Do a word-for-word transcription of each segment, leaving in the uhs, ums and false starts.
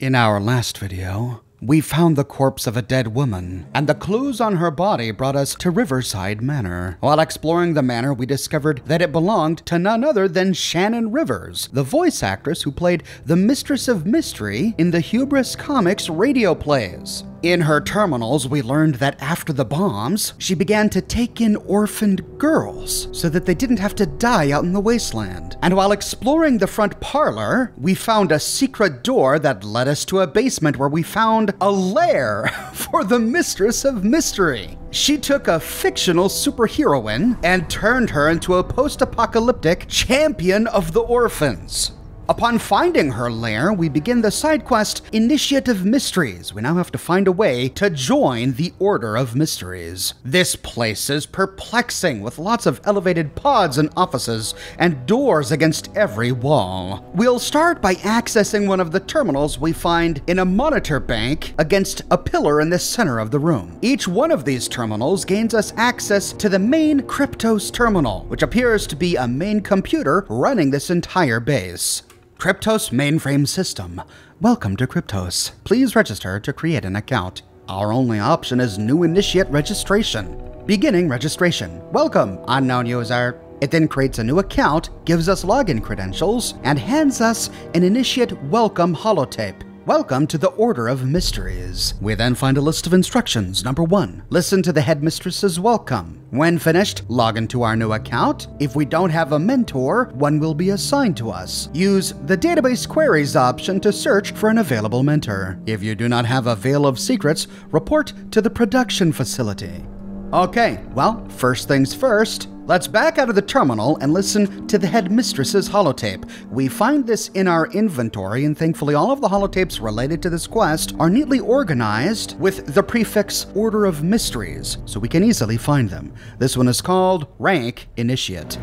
In our last video, we found the corpse of a dead woman, and the clues on her body brought us to Riverside Manor. While exploring the manor, we discovered that it belonged to none other than Shannon Rivers, the voice actress who played the Mistress of Mystery in the Hubris Comics radio plays. In her terminals, we learned that after the bombs, she began to take in orphaned girls so that they didn't have to die out in the wasteland. And while exploring the front parlor, we found a secret door that led us to a basement where we found a lair for the Mistress of Mystery. She took a fictional superheroine and turned her into a post-apocalyptic champion of the orphans. Upon finding her lair, we begin the side quest Initiative Mysteries. We now have to find a way to join the Order of Mysteries. This place is perplexing, with lots of elevated pods and offices and doors against every wall. We'll start by accessing one of the terminals we find in a monitor bank against a pillar in the center of the room. Each one of these terminals gains us access to the main Cryptos terminal, which appears to be a main computer running this entire base. Cryptos mainframe system. Welcome to Cryptos. Please register to create an account. Our only option is new initiate registration. Beginning registration. Welcome, unknown user. It then creates a new account, gives us login credentials, and hands us an initiate welcome holotape. Welcome to the Order of Mysteries. We then find a list of instructions. Number one, listen to the headmistress's welcome. When finished, log into our new account. If we don't have a mentor, one will be assigned to us. Use the database queries option to search for an available mentor. If you do not have a Veil of Secrets, report to the production facility. Okay, well, first things first. Let's back out of the terminal and listen to the headmistress's holotape. We find this in our inventory, and thankfully all of the holotapes related to this quest are neatly organized with the prefix Order of Mysteries, so we can easily find them. This one is called Rank Initiate.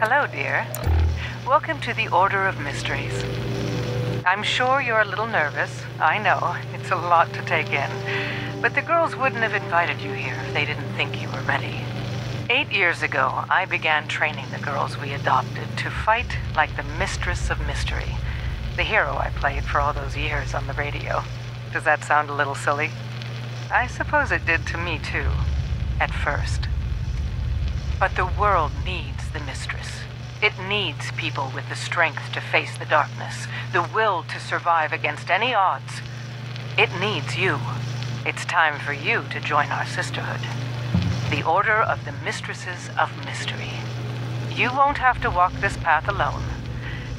Hello, dear. Welcome to the Order of Mysteries. I'm sure you're a little nervous. I know, it's a lot to take in. But the girls wouldn't have invited you here if they didn't think you were ready. Eight years ago, I began training the girls we adopted to fight like the Mistress of Mystery, the hero I played for all those years on the radio. Does that sound a little silly? I suppose it did to me too, at first. But the world needs the Mistress. It needs people with the strength to face the darkness, the will to survive against any odds. It needs you. It's time for you to join our sisterhood. The Order of the Mistresses of Mystery. You won't have to walk this path alone.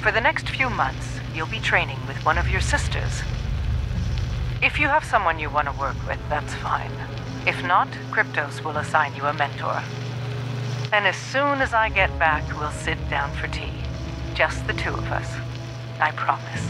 For the next few months, you'll be training with one of your sisters. If you have someone you want to work with, that's fine. If not, Cryptos will assign you a mentor. And as soon as I get back, we'll sit down for tea. Just the two of us. I promise.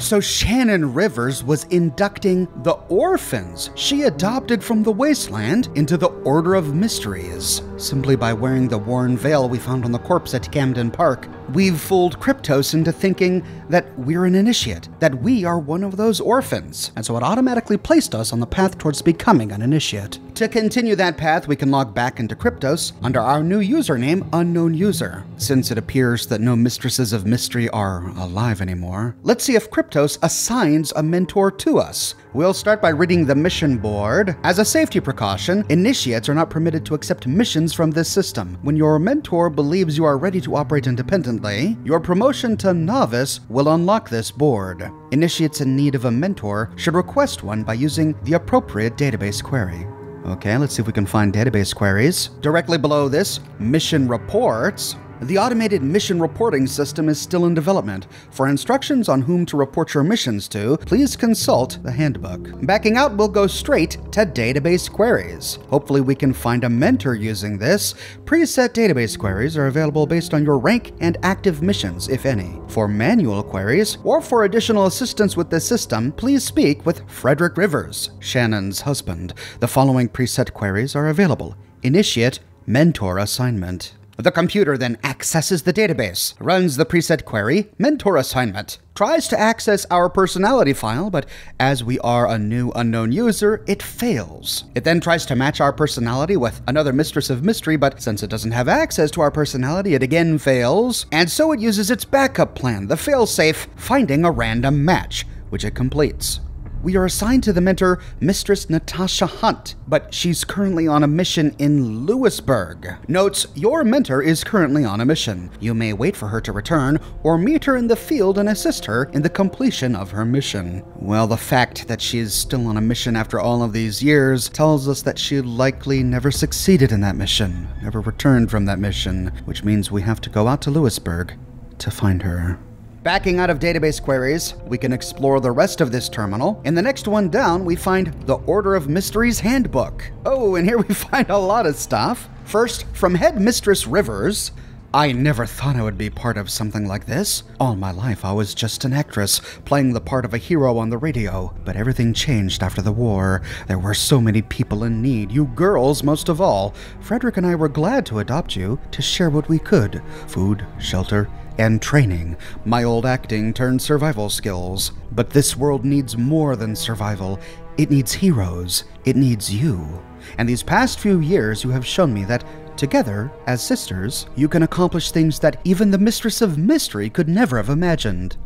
So Shannon Rivers was inducting the orphans she adopted from the wasteland into the Order of Mysteries. Simply by wearing the worn veil we found on the corpse at Camden Park, we've fooled Cryptos into thinking that we're an initiate, that we are one of those orphans, and so it automatically placed us on the path towards becoming an initiate. To continue that path, we can log back into Cryptos under our new username, Unknown User. Since it appears that no Mistresses of Mystery are alive anymore, let's see if Cryptos assigns a mentor to us. We'll start by reading the mission board. As a safety precaution, initiates are not permitted to accept missions from this system. When your mentor believes you are ready to operate independently, your promotion to novice will unlock this board. Initiates in need of a mentor should request one by using the appropriate database query. Okay, let's see if we can find database queries. Directly below this, mission reports. The automated mission reporting system is still in development. For instructions on whom to report your missions to, please consult the handbook. Backing out, we'll go straight to database queries. Hopefully we can find a mentor using this. Preset database queries are available based on your rank and active missions, if any. For manual queries, or for additional assistance with the system, please speak with Frederick Rivers, Shannon's husband. The following preset queries are available. Initiate mentor assignment. The computer then accesses the database, runs the preset query, mentor assignment, tries to access our personality file, but as we are a new unknown user, it fails. It then tries to match our personality with another Mistress of Mystery, but since it doesn't have access to our personality, it again fails, and so it uses its backup plan, the failsafe, finding a random match. which it completes. We are assigned to the mentor, Mistress Natasha Hunt, but she's currently on a mission in Lewisburg. Notes, your mentor is currently on a mission. You may wait for her to return, or meet her in the field and assist her in the completion of her mission. Well, the fact that she is still on a mission after all of these years tells us that she likely never succeeded in that mission, never returned from that mission, which means we have to go out to Lewisburg to find her. Backing out of database queries, we can explore the rest of this terminal. In the next one down, we find the Order of Mysteries handbook. Oh, and here we find a lot of stuff. First, from Head Mistress Rivers, I never thought I would be part of something like this. All my life, I was just an actress, playing the part of a hero on the radio. But everything changed after the war. There were so many people in need, you girls most of all. Frederick and I were glad to adopt you, to share what we could. Food, shelter, and training. My old acting turned survival skills. But this world needs more than survival. It needs heroes. It needs you. And these past few years, you have shown me that together, as sisters, you can accomplish things that even the Mistress of Mystery could never have imagined.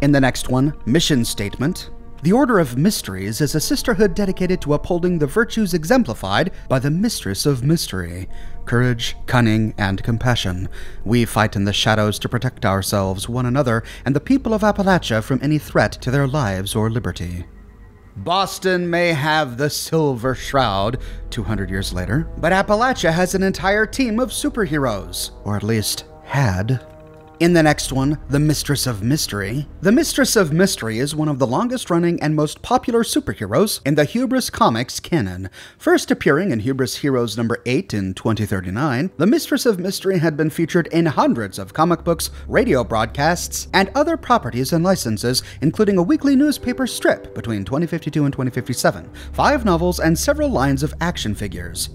In the next one, mission statement. The Order of Mysteries is a sisterhood dedicated to upholding the virtues exemplified by the Mistress of Mystery. Courage, cunning, and compassion. We fight in the shadows to protect ourselves, one another, and the people of Appalachia from any threat to their lives or liberty. Boston may have the Silver Shroud two hundred years later, but Appalachia has an entire team of superheroes, or at least had. In the next one, the Mistress of Mystery. The Mistress of Mystery is one of the longest-running and most popular superheroes in the Hubris Comics canon. First appearing in Hubris Heroes number eight in twenty thirty-nine, the Mistress of Mystery had been featured in hundreds of comic books, radio broadcasts, and other properties and licenses, including a weekly newspaper strip between twenty fifty-two and twenty fifty-seven, five novels, and several lines of action figures.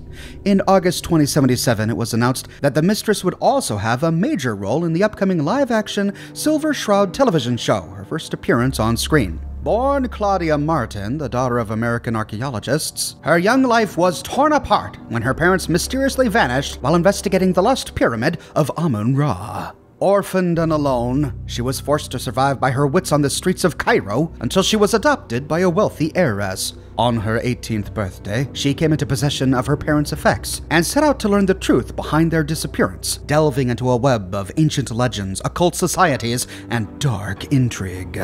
In August twenty seventy-seven, it was announced that the Mistress would also have a major role in the upcoming live-action Silver Shroud television show, her first appearance on screen. Born Claudia Martin, the daughter of American archaeologists, her young life was torn apart when her parents mysteriously vanished while investigating the Lost Pyramid of Amun-Ra. Orphaned and alone, she was forced to survive by her wits on the streets of Cairo until she was adopted by a wealthy heiress. On her eighteenth birthday, she came into possession of her parents' effects and set out to learn the truth behind their disappearance, delving into a web of ancient legends, occult societies, and dark intrigue.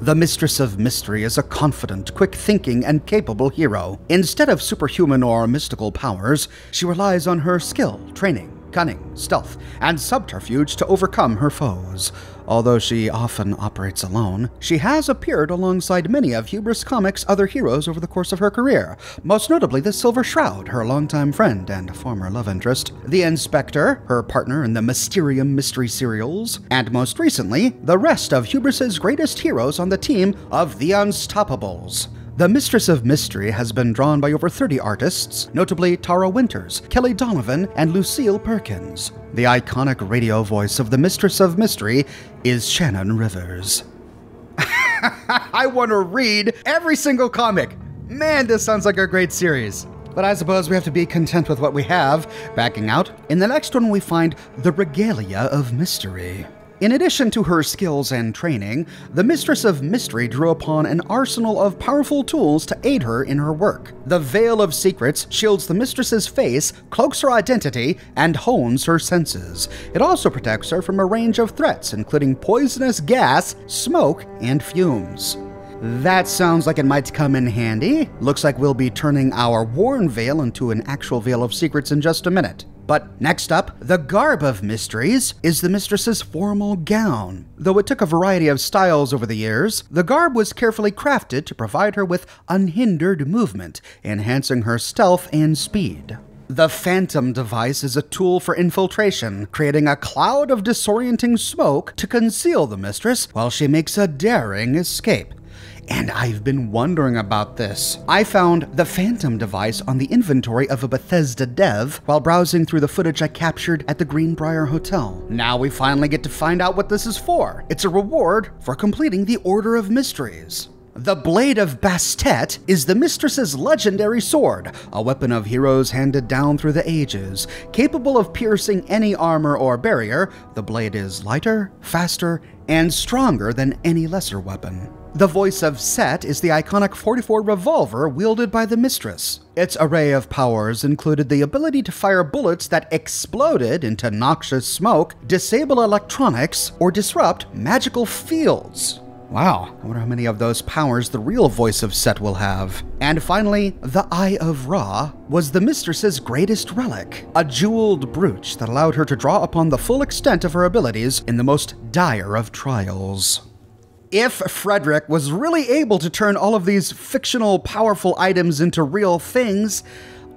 The Mistress of Mystery is a confident, quick-thinking, and capable hero. Instead of superhuman or mystical powers, she relies on her skill, training, cunning, stealth, and subterfuge to overcome her foes. Although she often operates alone, she has appeared alongside many of Hubris Comics' other heroes over the course of her career, most notably the Silver Shroud, her longtime friend and former love interest, the Inspector, her partner in the Mysterium Mystery Serials, and most recently, the rest of Hubris' greatest heroes on the team of the Unstoppables. The Mistress of Mystery has been drawn by over thirty artists, notably Tara Winters, Kelly Donovan, and Lucille Perkins. The iconic radio voice of the Mistress of Mystery is Shannon Rivers. I want to read every single comic. Man, this sounds like a great series. But I suppose we have to be content with what we have. Backing out, in the next one we find the Regalia of Mystery. In addition to her skills and training, the Mistress of Mystery drew upon an arsenal of powerful tools to aid her in her work. The Veil of Secrets shields the Mistress's face, cloaks her identity, and hones her senses. It also protects her from a range of threats, including poisonous gas, smoke, and fumes. That sounds like it might come in handy. Looks like we'll be turning our worn veil into an actual Veil of Secrets in just a minute. But next up, the Garb of Mysteries is the Mistress's formal gown. Though it took a variety of styles over the years, the garb was carefully crafted to provide her with unhindered movement, enhancing her stealth and speed. The Phantom device is a tool for infiltration, creating a cloud of disorienting smoke to conceal the Mistress while she makes a daring escape. And I've been wondering about this. I found the Phantom device on the inventory of a Bethesda dev while browsing through the footage I captured at the Greenbrier Hotel. Now we finally get to find out what this is for. It's a reward for completing the Order of Mysteries. The Blade of Bastet is the Mistress's legendary sword, a weapon of heroes handed down through the ages. Capable of piercing any armor or barrier, the blade is lighter, faster, and stronger than any lesser weapon. The Voice of Set is the iconic forty-four revolver wielded by the Mistress. Its array of powers included the ability to fire bullets that exploded into noxious smoke, disable electronics, or disrupt magical fields. Wow, I wonder how many of those powers the real Voice of Set will have. And finally, the Eye of Ra was the Mistress's greatest relic, a jeweled brooch that allowed her to draw upon the full extent of her abilities in the most dire of trials. If Frederick was really able to turn all of these fictional, powerful items into real things,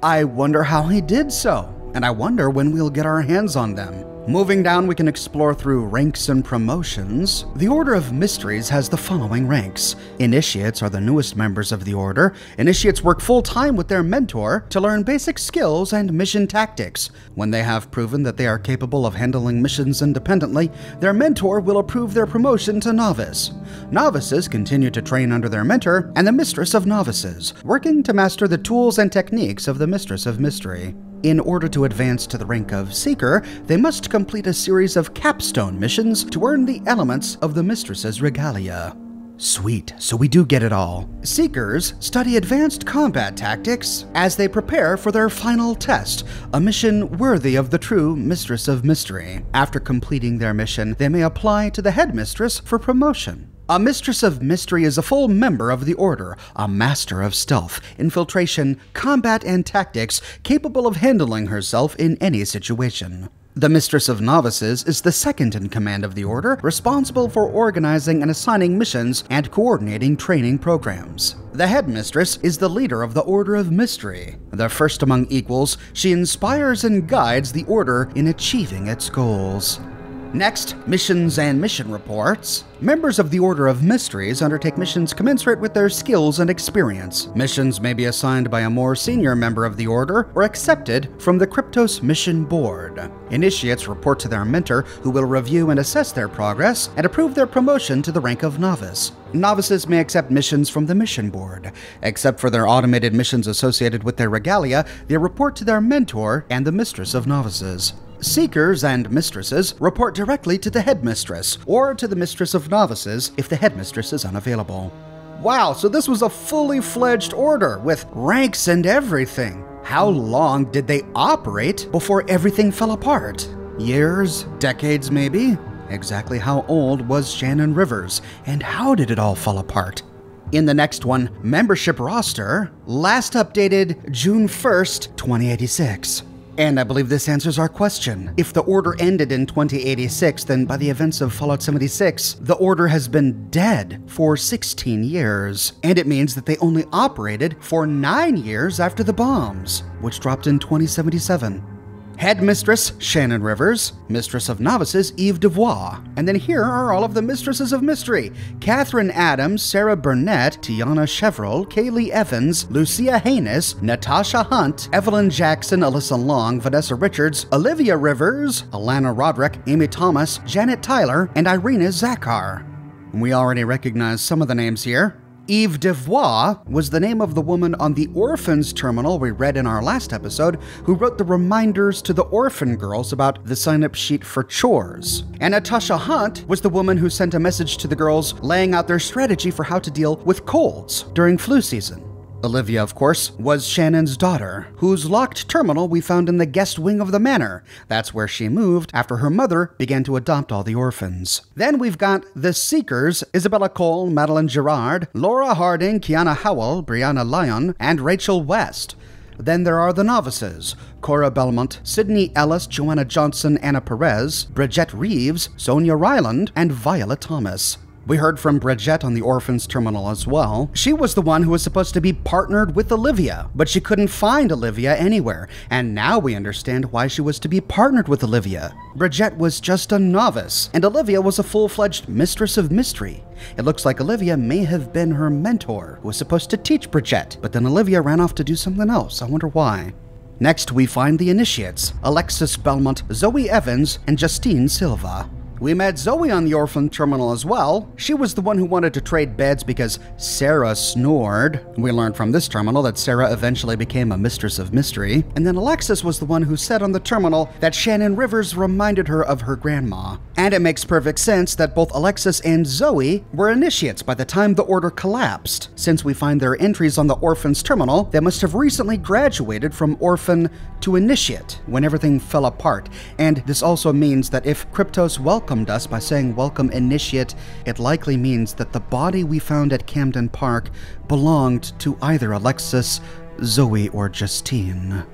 I wonder how he did so, and I wonder when we'll get our hands on them. Moving down, we can explore through ranks and promotions. The Order of Mysteries has the following ranks. Initiates are the newest members of the Order. Initiates work full-time with their mentor to learn basic skills and mission tactics. When they have proven that they are capable of handling missions independently, their mentor will approve their promotion to Novice. Novices continue to train under their mentor and the Mistress of Novices, working to master the tools and techniques of the Mistress of Mystery. In order to advance to the rank of Seeker, they must complete a series of capstone missions to earn the elements of the Mistress's Regalia. Sweet, so we do get it all. Seekers study advanced combat tactics as they prepare for their final test, a mission worthy of the true Mistress of Mystery. After completing their mission, they may apply to the Headmistress for promotion. A Mistress of Mystery is a full member of the Order, a master of stealth, infiltration, combat, and tactics, capable of handling herself in any situation. The Mistress of Novices is the second in command of the Order, responsible for organizing and assigning missions and coordinating training programs. The Headmistress is the leader of the Order of Mystery. The first among equals, she inspires and guides the Order in achieving its goals. Next, missions and mission reports. Members of the Order of Mysteries undertake missions commensurate with their skills and experience. Missions may be assigned by a more senior member of the Order or accepted from the Cryptos Mission Board. Initiates report to their mentor, who will review and assess their progress and approve their promotion to the rank of Novice. Novices may accept missions from the Mission Board. Except for their automated missions associated with their regalia, they report to their mentor and the Mistress of Novices. Seekers and Mistresses report directly to the Headmistress or to the Mistress of Novices if the Headmistress is unavailable. Wow, so this was a fully fledged order with ranks and everything. How long did they operate before everything fell apart? Years? Decades maybe? Exactly how old was Shannon Rivers, and how did it all fall apart? In the next one, membership roster, last updated June first, twenty eighty-six. And I believe this answers our question. If the Order ended in twenty eighty-six, then by the events of Fallout seventy-six, the Order has been dead for sixteen years. And it means that they only operated for nine years after the bombs, which dropped in twenty seventy-seven. Headmistress, Shannon Rivers. Mistress of Novices, Yves DuVois. And then here are all of the Mistresses of Mystery. Catherine Adams, Sarah Burnett, Tiana Chevrolet, Kaylee Evans, Lucia Haynes, Natasha Hunt, Evelyn Jackson, Alyssa Long, Vanessa Richards, Olivia Rivers, Alana Roderick, Amy Thomas, Janet Tyler, and Irina Zakhar. We already recognize some of the names here. Yves DuVois was the name of the woman on the Orphans Terminal we read in our last episode, who wrote the reminders to the orphan girls about the sign-up sheet for chores. And Natasha Hunt was the woman who sent a message to the girls laying out their strategy for how to deal with colds during flu season. Olivia, of course, was Shannon's daughter, whose locked terminal we found in the guest wing of the manor. That's where she moved after her mother began to adopt all the orphans. Then we've got the Seekers, Isabella Cole, Madeline Gerard, Laura Harding, Kiana Howell, Brianna Lyon, and Rachel West. Then there are the Novices, Cora Belmont, Sydney Ellis, Joanna Johnson, Anna Perez, Bridgette Reeves, Sonia Ryland, and Viola Thomas. We heard from Bridgette on the Orphans Terminal as well. She was the one who was supposed to be partnered with Olivia, but she couldn't find Olivia anywhere, and now we understand why she was to be partnered with Olivia. Bridgette was just a novice, and Olivia was a full-fledged Mistress of Mystery. It looks like Olivia may have been her mentor, who was supposed to teach Bridgette, but then Olivia ran off to do something else. I wonder why. Next, we find the Initiates, Alexis Belmont, Zoe Evans, and Justine Silva. We met Zoe on the orphan terminal as well. She was the one who wanted to trade beds because Sarah snored. We learned from this terminal that Sarah eventually became a mistress of mystery. And then Alexis was the one who said on the terminal that Shannon Rivers reminded her of her grandma. And it makes perfect sense that both Alexis and Zoe were initiates by the time the order collapsed, since we find their entries on the orphan's terminal that must have recently graduated from orphan to initiate when everything fell apart. And this also means that if Cryptos welcomed welcomed us by saying welcome initiate, it likely means that the body we found at Camden Park belonged to either Alexis, Zoe, or Justine.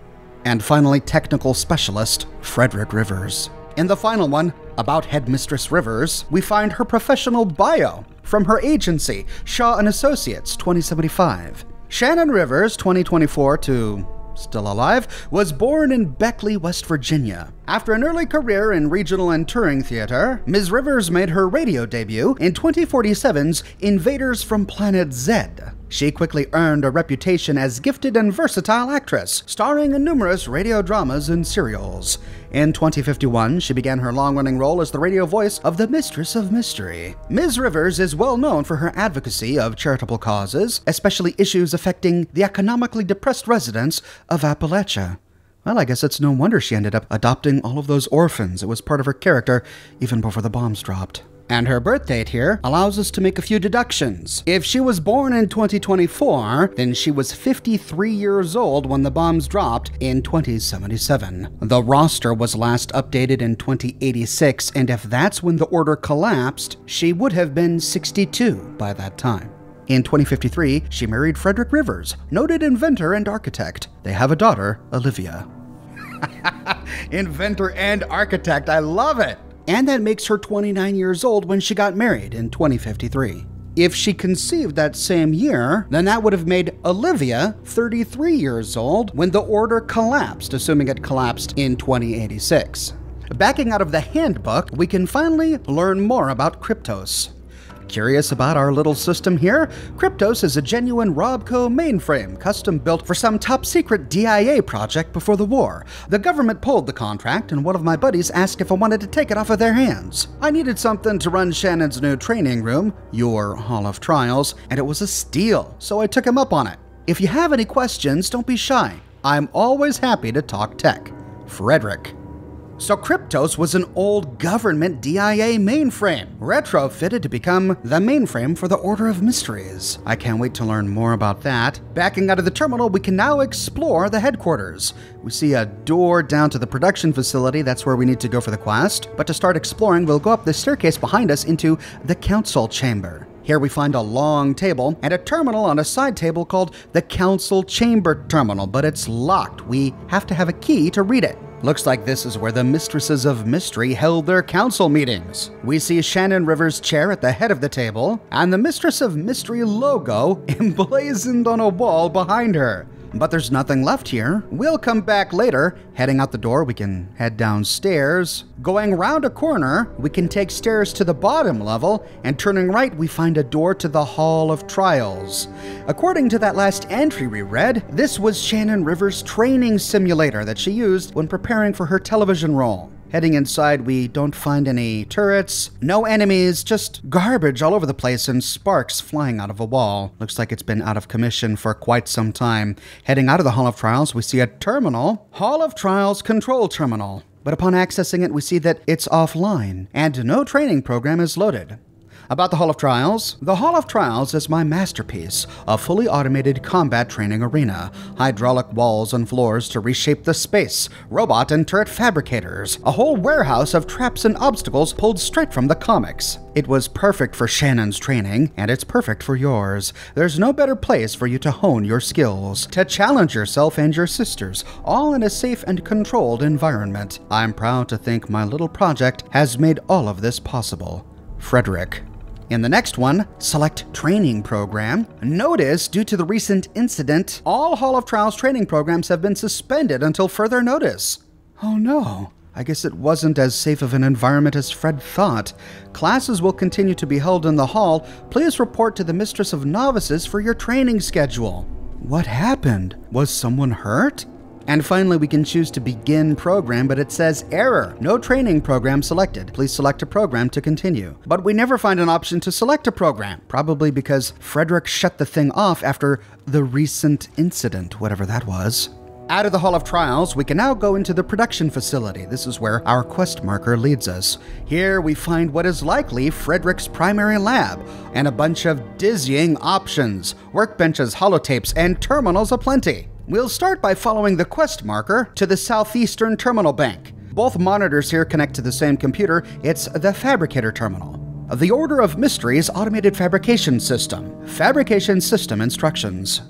And finally, technical specialist, Frederick Rivers. In the final one, about Headmistress Rivers, we find her professional bio from her agency, Shaw and Associates, twenty seventy-five. Shannon Rivers, twenty twenty-four to... still alive, was born in Beckley, West Virginia. After an early career in regional and touring theater, Miz Rivers made her radio debut in twenty forty-seven's Invaders from Planet Z. She quickly earned a reputation as a gifted and versatile actress, starring in numerous radio dramas and serials. In twenty fifty-one, she began her long-running role as the radio voice of the Mistress of Mystery. Miz Rivers is well known for her advocacy of charitable causes, especially issues affecting the economically depressed residents of Appalachia. Well, I guess it's no wonder she ended up adopting all of those orphans. It was part of her character even before the bombs dropped. And her birth date here allows us to make a few deductions. If she was born in twenty twenty-four, then she was fifty-three years old when the bombs dropped in twenty seventy-seven. The roster was last updated in twenty eighty-six, and if that's when the order collapsed, she would have been sixty-two by that time. In twenty fifty-three, she married Frederick Rivers, noted inventor and architect. They have a daughter, Olivia. Inventor and architect, I love it! And that makes her twenty-nine years old when she got married in twenty fifty-three. If she conceived that same year, then that would have made Olivia thirty-three years old when the order collapsed, assuming it collapsed in twenty eighty-six. Backing out of the handbook, we can finally learn more about Cryptos. Curious about our little system here? Cryptos is a genuine Robco mainframe, custom built for some top secret D I A project before the war. The government pulled the contract, and one of my buddies asked if I wanted to take it off of their hands. I needed something to run Shannon's new training room, your Hall of Trials, and it was a steal, so I took him up on it. If you have any questions, don't be shy. I'm always happy to talk tech. Frederick. So Cryptos was an old government D I A mainframe, retrofitted to become the mainframe for the Order of Mysteries. I can't wait to learn more about that. Backing out of the terminal, we can now explore the headquarters. We see a door down to the production facility. That's where we need to go for the quest. But to start exploring, we'll go up the staircase behind us into the council chamber. Here we find a long table and a terminal on a side table called the council chamber terminal, but it's locked. We have to have a key to read it. Looks like this is where the Mistresses of Mystery held their council meetings. We see Shannon Rivers' chair at the head of the table, and the Mistress of Mystery logo emblazoned on a wall behind her. But there's nothing left here. We'll come back later. Heading out the door, we can head downstairs. Going round a corner, we can take stairs to the bottom level, and turning right, we find a door to the Hall of Trials. According to that last entry we read, this was Shannon Rivers' training simulator that she used when preparing for her television role. Heading inside, we don't find any turrets, no enemies, just garbage all over the place and sparks flying out of a wall. Looks like it's been out of commission for quite some time. Heading out of the Hall of Trials, we see a terminal, Hall of Trials Control Terminal. But upon accessing it, we see that it's offline and no training program is loaded. About the Hall of Trials, the Hall of Trials is my masterpiece, a fully automated combat training arena, hydraulic walls and floors to reshape the space, robot and turret fabricators, a whole warehouse of traps and obstacles pulled straight from the comics. It was perfect for Shannon's training, and it's perfect for yours. There's no better place for you to hone your skills, to challenge yourself and your sisters, all in a safe and controlled environment. I'm proud to think my little project has made all of this possible. Frederick. In the next one, select training program. Notice, due to the recent incident, all Hall of Trials training programs have been suspended until further notice. Oh no, I guess it wasn't as safe of an environment as Fred thought. Classes will continue to be held in the hall. Please report to the Mistress of Novices for your training schedule. What happened? Was someone hurt? And finally, we can choose to begin program, but it says error. No training program selected. Please select a program to continue. But we never find an option to select a program, probably because Frederick shut the thing off after the recent incident, whatever that was. Out of the Hall of Trials, we can now go into the production facility. This is where our quest marker leads us. Here we find what is likely Frederick's primary lab, and a bunch of dizzying options, workbenches, holotapes, and terminals aplenty. We'll start by following the quest marker to the southeastern terminal bank. Both monitors here connect to the same computer. It's the fabricator terminal. The Order of Mysteries Automated Fabrication System. Fabrication System Instructions.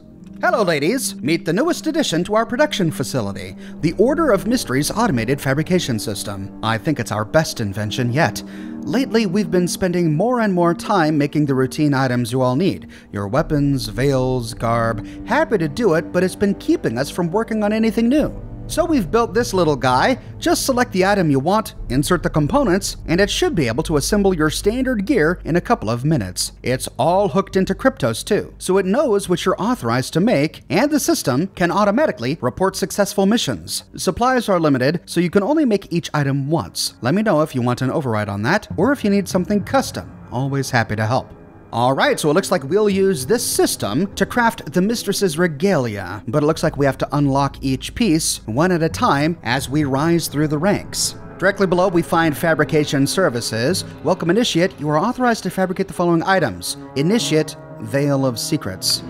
Hello, ladies. Meet the newest addition to our production facility, the Order of Mysteries Automated Fabrication System. I think it's our best invention yet. Lately, we've been spending more and more time making the routine items you all need. Your weapons, veils, garb. Happy to do it, but it's been keeping us from working on anything new. So we've built this little guy. Just select the item you want, insert the components, and it should be able to assemble your standard gear in a couple of minutes. It's all hooked into Cryptos too, so it knows what you're authorized to make, and the system can automatically report successful missions. Supplies are limited, so you can only make each item once. Let me know if you want an override on that, or if you need something custom. Always happy to help. All right, so it looks like we'll use this system to craft the Mistress's regalia, but it looks like we have to unlock each piece one at a time as we rise through the ranks. Directly below, we find Fabrication Services. Welcome, Initiate. You are authorized to fabricate the following items. Initiate, Veil of Secrets.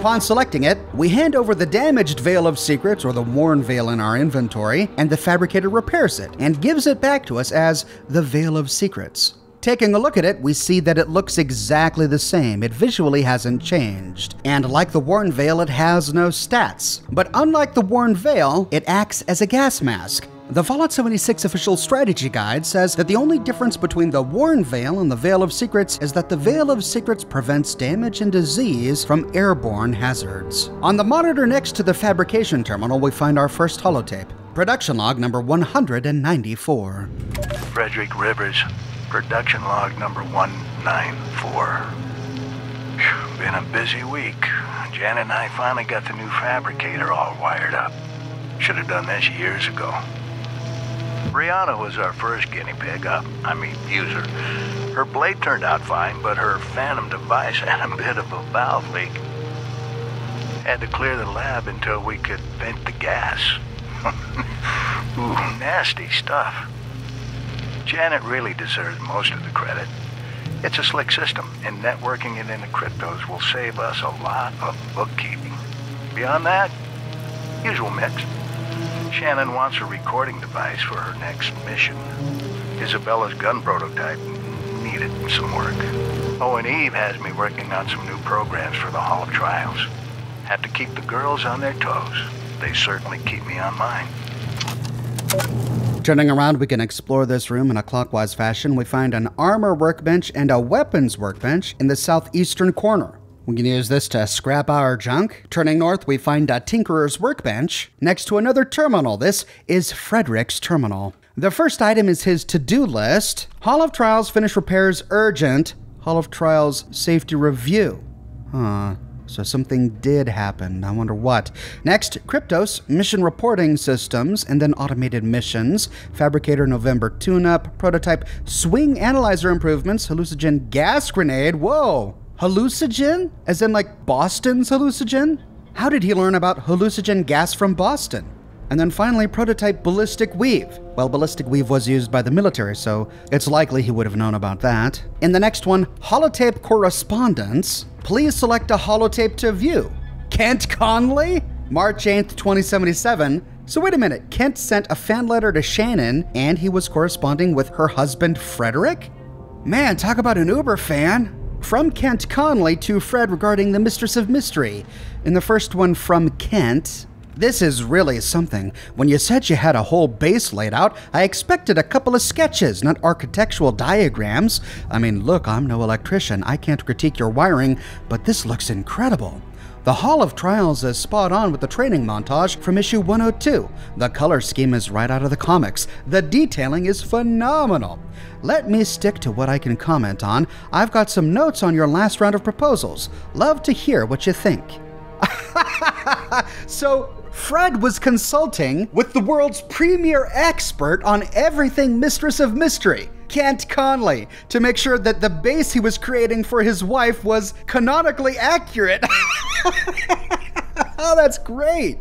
Upon selecting it, we hand over the damaged Veil of Secrets, or the worn veil in our inventory, and the fabricator repairs it and gives it back to us as the Veil of Secrets. Taking a look at it, we see that it looks exactly the same. It visually hasn't changed. And like the worn veil, it has no stats. But unlike the worn veil, it acts as a gas mask. The Fallout seventy-six official strategy guide says that the only difference between the worn veil and the Veil of Secrets is that the Veil of Secrets prevents damage and disease from airborne hazards. On the monitor next to the fabrication terminal, we find our first holotape. Production log number one hundred ninety-four. Frederick Rivers, production log number one ninety-four. Whew, been a busy week. Jan and I finally got the new fabricator all wired up. Should have done this years ago. Brianna was our first guinea pig up, I mean user. Her blade turned out fine, but her Phantom device had a bit of a valve leak. Had to clear the lab until we could vent the gas. Ooh, nasty stuff. Janet really deserves most of the credit. It's a slick system, and networking it into Cryptos will save us a lot of bookkeeping. Beyond that, usual mix. Shannon wants a recording device for her next mission. Isabella's gun prototype needed some work. Oh, and Eve has me working on some new programs for the Hall of Trials. Have to keep the girls on their toes. They certainly keep me on mine. Turning around, we can explore this room in a clockwise fashion. We find an armor workbench and a weapons workbench in the southeastern corner. We can use this to scrap our junk. Turning north, we find a tinkerer's workbench next to another terminal. This is Frederick's terminal. The first item is his to-do list. Hall of Trials finish repairs urgent. Hall of Trials safety review. Huh. So something did happen. I wonder what. Next, Cryptos, mission reporting systems, and then automated missions. Fabricator November tune-up. Prototype swing analyzer improvements. Hallucigen gas grenade. Whoa. Hallucigen? As in like Boston's Hallucigen? How did he learn about hallucinogen gas from Boston? And then finally, prototype Ballistic Weave. Well, Ballistic Weave was used by the military, so it's likely he would have known about that. In the next one, holotape correspondence. Please select a holotape to view. Kent Conley? March eighth, twenty seventy-seven. So wait a minute, Kent sent a fan letter to Shannon and he was corresponding with her husband, Frederick? Man, talk about an Uber fan. From Kent Conley to Fred regarding the Mistress of Mystery. In the first one from Kent, this is really something. When you said you had a whole base laid out, I expected a couple of sketches, not architectural diagrams. I mean, look, I'm no electrician. I can't critique your wiring, but this looks incredible. The Hall of Trials is spot on with the training montage from issue one oh two. The color scheme is right out of the comics. The detailing is phenomenal. Let me stick to what I can comment on. I've got some notes on your last round of proposals. Love to hear what you think. So, Fred was consulting with the world's premier expert on everything Mistress of Mystery, Kent Conley, to make sure that the base he was creating for his wife was canonically accurate. Oh, that's great.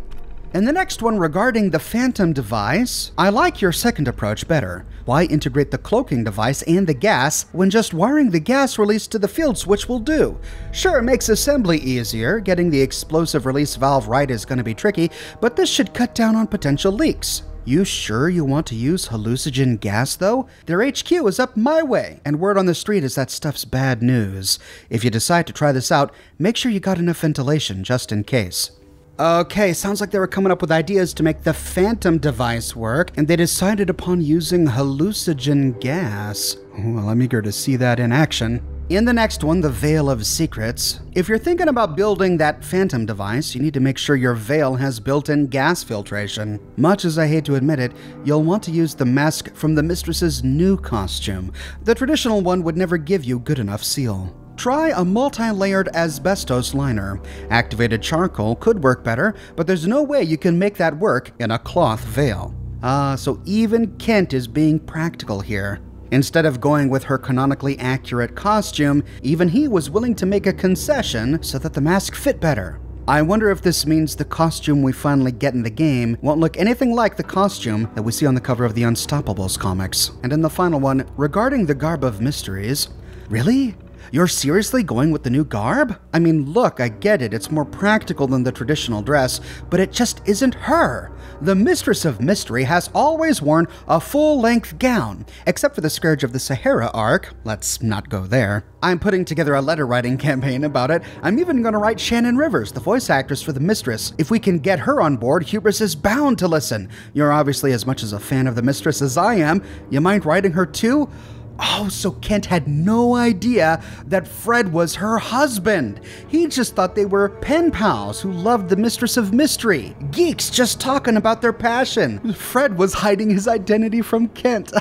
In the next one regarding the Phantom device, I like your second approach better. Why integrate the cloaking device and the gas when just wiring the gas release to the field switch will do? Sure, it makes assembly easier. Getting the explosive release valve right is going to be tricky, but this should cut down on potential leaks. You sure you want to use hallucinogen gas, though? Their H Q is up my way, and word on the street is that stuff's bad news. If you decide to try this out, make sure you got enough ventilation just in case. Okay, sounds like they were coming up with ideas to make the Phantom device work, and they decided upon using hallucinogen gas. Well, I'm eager to see that in action. In the next one, the Veil of Secrets. If you're thinking about building that Phantom device, you need to make sure your veil has built-in gas filtration. Much as I hate to admit it, you'll want to use the mask from the Mistress's new costume. The traditional one would never give you good enough seal. Try a multi-layered asbestos liner. Activated charcoal could work better, but there's no way you can make that work in a cloth veil. Ah, uh, so even Kent is being practical here. Instead of going with her canonically accurate costume, even he was willing to make a concession so that the mask fit better. I wonder if this means the costume we finally get in the game won't look anything like the costume that we see on the cover of the Unstoppables comics. And in the final one, regarding the garb of mysteries, really? You're seriously going with the new garb? I mean, look, I get it, it's more practical than the traditional dress, but it just isn't her. The Mistress of Mystery has always worn a full-length gown, except for the Scourge of the Sahara arc. Let's not go there. I'm putting together a letter-writing campaign about it. I'm even going to write Shannon Rivers, the voice actress for the Mistress. If we can get her on board, Hubris is bound to listen. You're obviously as much as a fan of the Mistress as I am. You mind writing her too? Oh, so Kent had no idea that Fred was her husband. He just thought they were pen pals who loved the Mistress of Mystery. Geeks just talking about their passion. Fred was hiding his identity from Kent.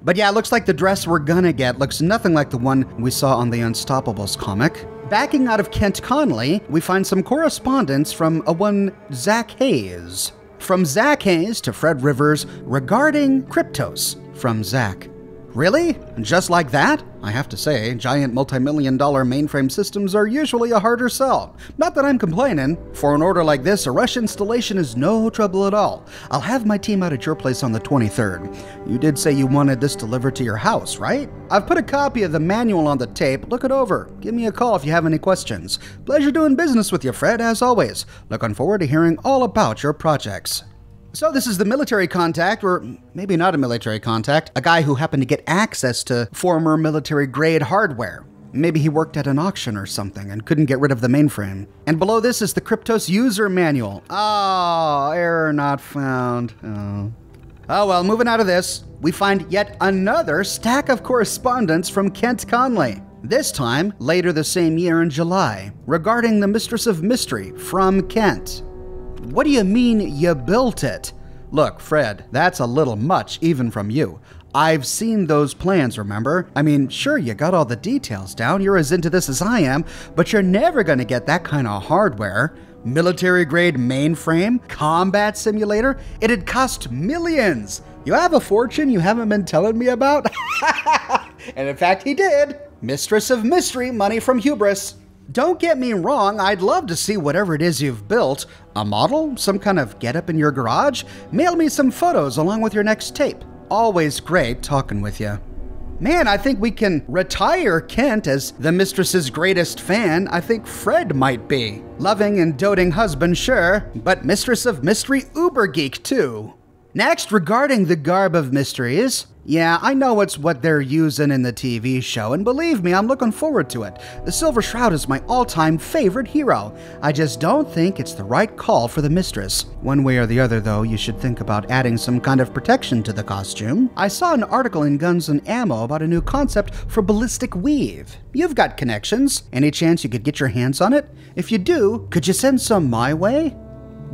But yeah, looks like the dress we're gonna get looks nothing like the one we saw on the Unstoppables comic. Backing out of Kent Conley, we find some correspondence from a one Zach Hayes. From Zach Hayes to Fred Rivers regarding Cryptos. From Zach. Really? Just like that? I have to say, giant multi-million dollar mainframe systems are usually a harder sell. Not that I'm complaining. For an order like this, a rush installation is no trouble at all. I'll have my team out at your place on the twenty-third. You did say you wanted this delivered to your house, right? I've put a copy of the manual on the tape. Look it over. Give me a call if you have any questions. Pleasure doing business with you, Fred, as always. Looking forward to hearing all about your projects. So this is the military contact, or maybe not a military contact, a guy who happened to get access to former military-grade hardware. Maybe he worked at an auction or something and couldn't get rid of the mainframe. And below this is the Cryptos user manual. Oh, error not found. Oh. Oh well, moving out of this, we find yet another stack of correspondence from Kent Conley. This time, later the same year in July, regarding the Mistress of Mystery from Kent. What do you mean you built it? Look, Fred, that's a little much, even from you. I've seen those plans, remember? I mean, sure, you got all the details down, you're as into this as I am, but you're never gonna get that kind of hardware. Military-grade mainframe, combat simulator, it'd cost millions. You have a fortune you haven't been telling me about? And in fact, he did. Mistress of Mystery, money from Hubris. Don't get me wrong, I'd love to see whatever it is you've built. A model? Some kind of get-up in your garage? Mail me some photos along with your next tape. Always great talking with you. Man, I think we can retire Kent as the Mistress's greatest fan. I think Fred might be. Loving and doting husband, sure, but Mistress of Mystery uber geek, too. Next, regarding the garb of mysteries, Yeah, I know it's what they're using in the T V show, and believe me, I'm looking forward to it. The Silver Shroud is my all-time favorite hero. I just don't think it's the right call for the Mistress. One way or the other, though, you should think about adding some kind of protection to the costume. I saw an article in Guns and Ammo about a new concept for Ballistic Weave. You've got connections. Any chance you could get your hands on it? If you do, could you send some my way?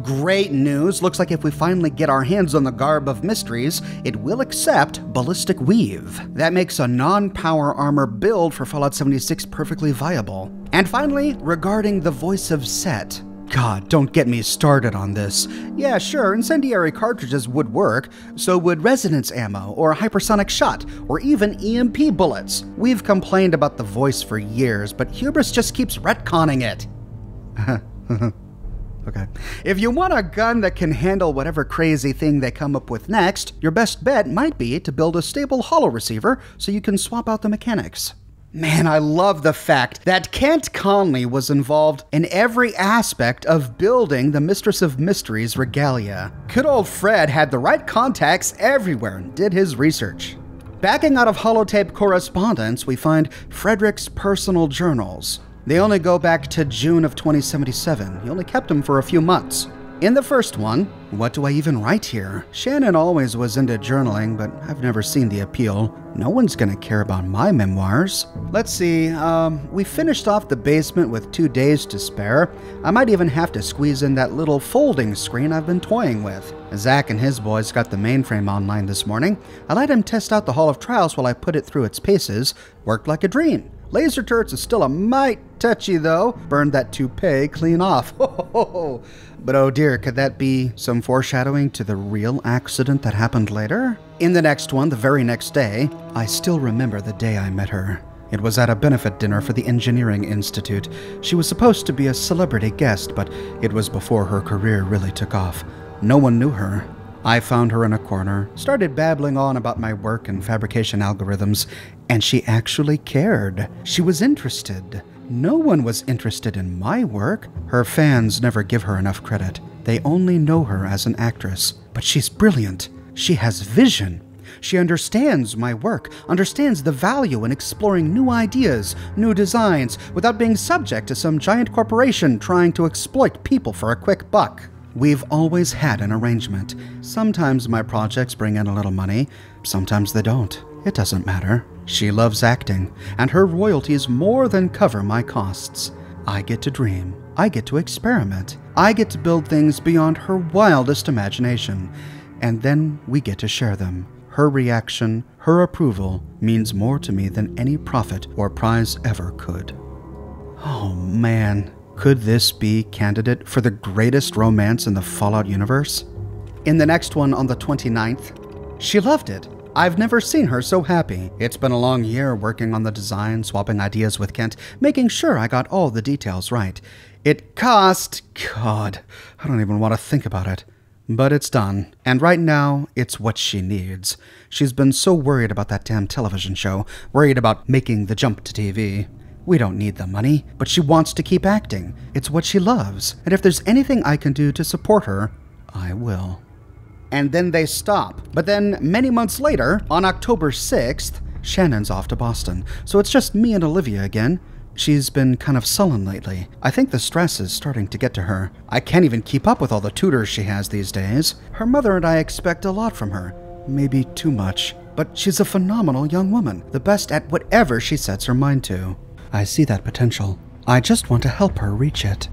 Great news! Looks like if we finally get our hands on the Garb of Mysteries, it will accept Ballistic Weave. That makes a non-power armor build for Fallout seventy-six perfectly viable. And finally, regarding the Voice of Set. God, don't get me started on this. Yeah, sure, incendiary cartridges would work, so would resonance ammo, or hypersonic shot, or even E M P bullets. We've complained about the Voice for years, but Hubris just keeps retconning it. Okay. If you want a gun that can handle whatever crazy thing they come up with next, your best bet might be to build a stable holo receiver so you can swap out the mechanics. Man, I love the fact that Kent Conley was involved in every aspect of building the Mistress of Mysteries regalia. Good old Fred had the right contacts everywhere and did his research. Backing out of holotape correspondence, we find Frederick's personal journals. They only go back to June of twenty seventy-seven. He only kept them for a few months. In the first one, what do I even write here? Shannon always was into journaling, but I've never seen the appeal. No one's gonna care about my memoirs. Let's see, um, we finished off the basement with two days to spare. I might even have to squeeze in that little folding screen I've been toying with. Zach and his boys got the mainframe online this morning. I let him test out the Hall of Trials while I put it through its paces. Worked like a dream. Laser turrets is still a mite touchy, though. Burned that toupee clean off. But oh dear, could that be some foreshadowing to the real accident that happened later? In the next one, the very next day, I still remember the day I met her. It was at a benefit dinner for the Engineering Institute. She was supposed to be a celebrity guest, but it was before her career really took off. No one knew her. I found her in a corner, started babbling on about my work and fabrication algorithms, and she actually cared. She was interested. No one was interested in my work. Her fans never give her enough credit. They only know her as an actress. But she's brilliant. She has vision. She understands my work, understands the value in exploring new ideas, new designs, without being subject to some giant corporation trying to exploit people for a quick buck. We've always had an arrangement. Sometimes my projects bring in a little money, sometimes they don't. It doesn't matter. She loves acting, and her royalties more than cover my costs. I get to dream. I get to experiment. I get to build things beyond her wildest imagination, and then we get to share them. Her reaction, her approval, means more to me than any profit or prize ever could. Oh, man. Could this be candidate for the greatest romance in the Fallout universe? In the next one on the twenty-ninth, she loved it. I've never seen her so happy. It's been a long year working on the design, swapping ideas with Kent, making sure I got all the details right. It cost... God, I don't even want to think about it. But it's done. And right now, it's what she needs. She's been so worried about that damn television show, worried about making the jump to T V. We don't need the money, but she wants to keep acting. It's what she loves, and if there's anything I can do to support her, I will. And then they stop. But then, many months later, on October sixth, Shannon's off to Boston, so it's just me and Olivia again. She's been kind of sullen lately. I think the stress is starting to get to her. I can't even keep up with all the tutors she has these days. Her mother and I expect a lot from her. Maybe too much. But she's a phenomenal young woman, the best at whatever she sets her mind to. I see that potential. I just want to help her reach it.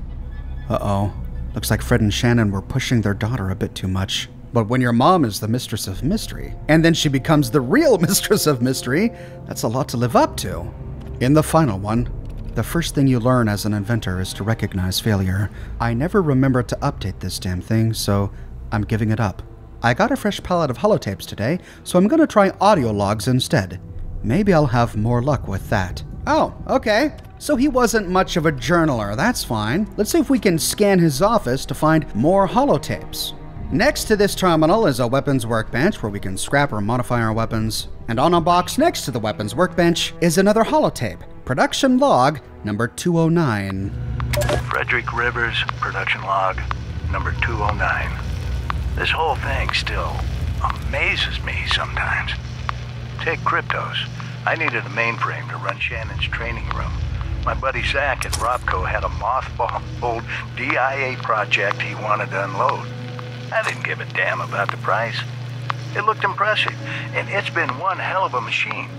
Uh-oh. Looks like Fred and Shannon were pushing their daughter a bit too much. But when your mom is the Mistress of Mystery, and then she becomes the real Mistress of Mystery, that's a lot to live up to. In the final one, the first thing you learn as an inventor is to recognize failure. I never remembered to update this damn thing, so I'm giving it up. I got a fresh palette of holotapes today, so I'm gonna try audio logs instead. Maybe I'll have more luck with that. Oh, okay. So he wasn't much of a journaler, that's fine. Let's see if we can scan his office to find more holotapes. Next to this terminal is a weapons workbench where we can scrap or modify our weapons. And on a box next to the weapons workbench is another holotape, production log number two oh nine. Frederick Rivers, production log number two oh nine. This whole thing still amazes me sometimes. take Cryptos. I needed a mainframe to run Shannon's training room. My buddy Zach at Robco had a mothballed D I A project he wanted to unload. I didn't give a damn about the price. It looked impressive, and it's been one hell of a machine.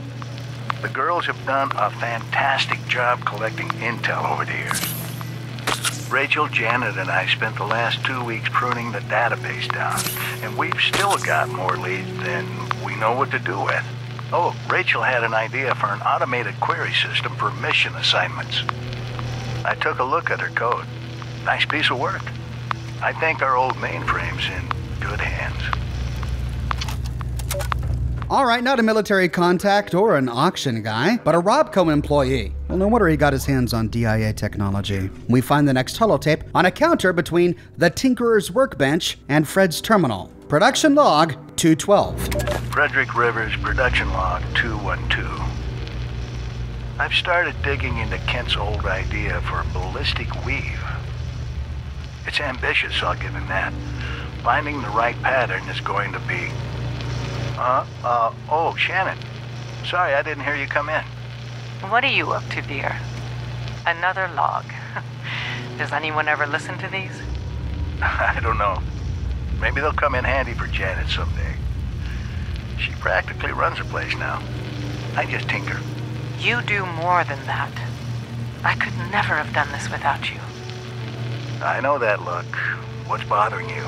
The girls have done a fantastic job collecting intel over the years. Rachel, Janet, and I spent the last two weeks pruning the database down, and we've still got more leads than we know what to do with. Oh, Rachel had an idea for an automated query system for mission assignments. I took a look at her code. Nice piece of work. I think our old mainframe's in good hands. All right, not a military contact or an auction guy, but a Robco employee. Well, no wonder he got his hands on D I A technology. We find the next holotape on a counter between the Tinkerer's workbench and Fred's terminal. Production log two twelve. Frederick Rivers, production log two twelve. I've started digging into Kent's old idea for a ballistic weave. It's ambitious, I'll give him that. Finding the right pattern is going to be... Uh, uh, oh, Shannon. Sorry, I didn't hear you come in. What are you up to, dear? Another log. Does anyone ever listen to these? I don't know. Maybe they'll come in handy for Janet someday. She practically runs the place now. I just tinker. You do more than that. I could never have done this without you. I know that look. What's bothering you?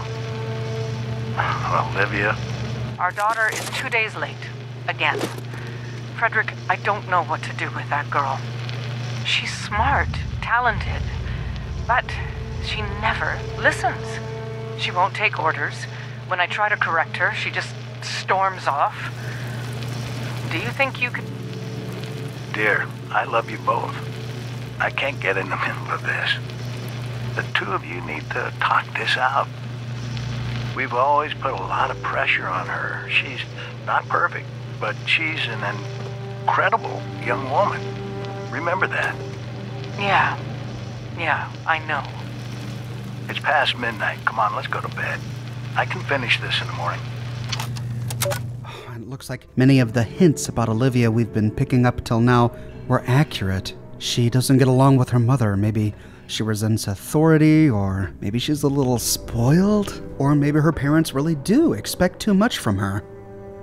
Olivia... Our daughter is two days late, again. Frederick, I don't know what to do with that girl. She's smart, talented, but she never listens. She won't take orders. When I try to correct her, she just storms off. Do you think you could... Dear, I love you both. I can't get in the middle of this. The two of you need to talk this out. We've always put a lot of pressure on her. She's not perfect, but she's an incredible young woman. Remember that. Yeah. Yeah, I know. It's past midnight. Come on, let's go to bed. I can finish this in the morning. It looks like many of the hints about Olivia we've been picking up till now were accurate. She doesn't get along with her mother, maybe... She resents authority, or maybe she's a little spoiled, or maybe her parents really do expect too much from her.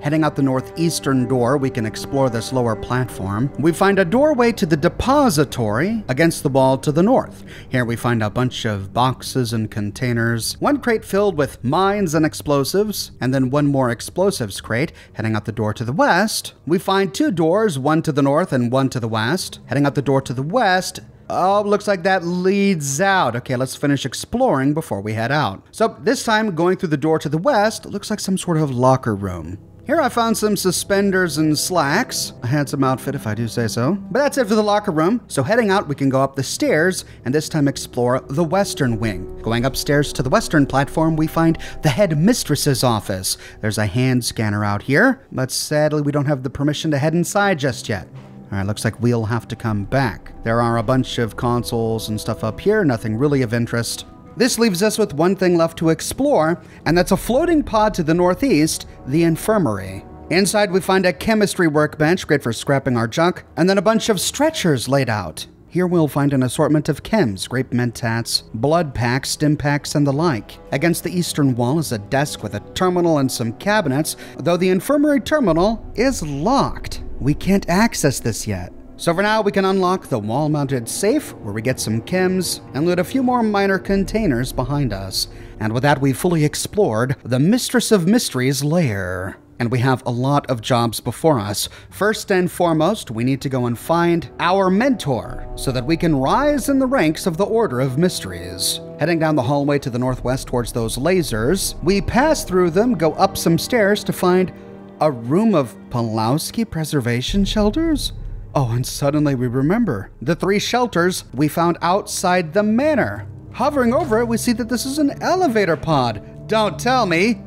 Heading out the northeastern door, we can explore this lower platform. We find a doorway to the depository against the wall to the north. Here we find a bunch of boxes and containers, one crate filled with mines and explosives, and then one more explosives crate. Heading out the door to the west, we find two doors, one to the north and one to the west. Heading out the door to the west, oh, looks like that leads out. Okay, let's finish exploring before we head out. So this time, going through the door to the west, looks like some sort of locker room. Here I found some suspenders and slacks. A handsome outfit, if I do say so. But that's it for the locker room. So heading out, we can go up the stairs and this time explore the western wing. Going upstairs to the western platform, we find the head mistress's office. There's a hand scanner out here, but sadly we don't have the permission to head inside just yet. All right, looks like we'll have to come back. There are a bunch of consoles and stuff up here, nothing really of interest. This leaves us with one thing left to explore, and that's a floating pod to the northeast, the infirmary. Inside, we find a chemistry workbench, great for scrapping our junk, and then a bunch of stretchers laid out. Here we'll find an assortment of chems, grape mentats, blood packs, stim packs, and the like. Against the eastern wall is a desk with a terminal and some cabinets, though the infirmary terminal is locked. We can't access this yet. So for now, we can unlock the wall-mounted safe, where we get some chems, and loot a few more minor containers behind us. And with that, we've fully explored the Mistress of Mystery's lair. And we have a lot of jobs before us. First and foremost, we need to go and find our mentor, so that we can rise in the ranks of the Order of Mysteries. Heading down the hallway to the northwest towards those lasers, we pass through them, go up some stairs to find a room of Pulowski preservation shelters? Oh, and suddenly we remember. The three shelters we found outside the manor. Hovering over it, we see that this is an elevator pod. Don't tell me.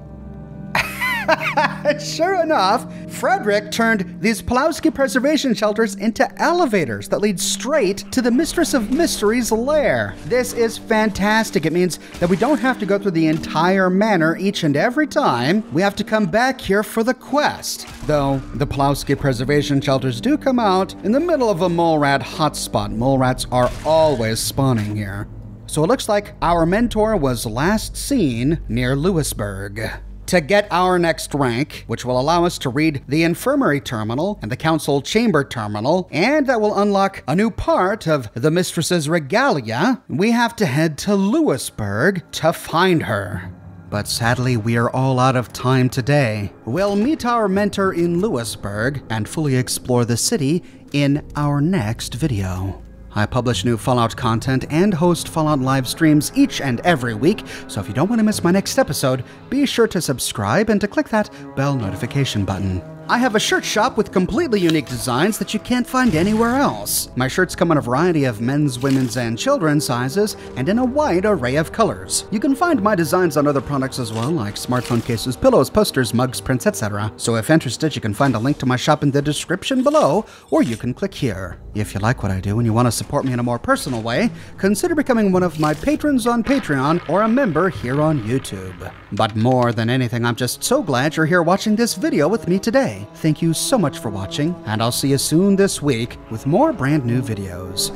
Sure enough, Frederick turned these Pulowski preservation shelters into elevators that lead straight to the Mistress of Mystery's lair. This is fantastic. It means that we don't have to go through the entire manor each and every time. We have to come back here for the quest. Though the Pulowski preservation shelters do come out in the middle of a mole rat hotspot. Mole rats are always spawning here. So it looks like our mentor was last seen near Lewisburg. To get our next rank, which will allow us to read the Infirmary Terminal and the Council Chamber Terminal, and that will unlock a new part of the Mistress's Regalia, we have to head to Lewisburg to find her. But sadly, we are all out of time today. We'll meet our mentor in Lewisburg and fully explore the city in our next video. I publish new Fallout content and host Fallout live streams each and every week, so if you don't want to miss my next episode, be sure to subscribe and to click that bell notification button. I have a shirt shop with completely unique designs that you can't find anywhere else. My shirts come in a variety of men's, women's, and children's sizes, and in a wide array of colors. You can find my designs on other products as well, like smartphone cases, pillows, posters, mugs, prints, et cetera. So if interested, you can find a link to my shop in the description below, or you can click here. If you like what I do and you want to support me in a more personal way, consider becoming one of my patrons on Patreon or a member here on YouTube. But more than anything, I'm just so glad you're here watching this video with me today. Thank you so much for watching, and I'll see you soon this week with more brand new videos.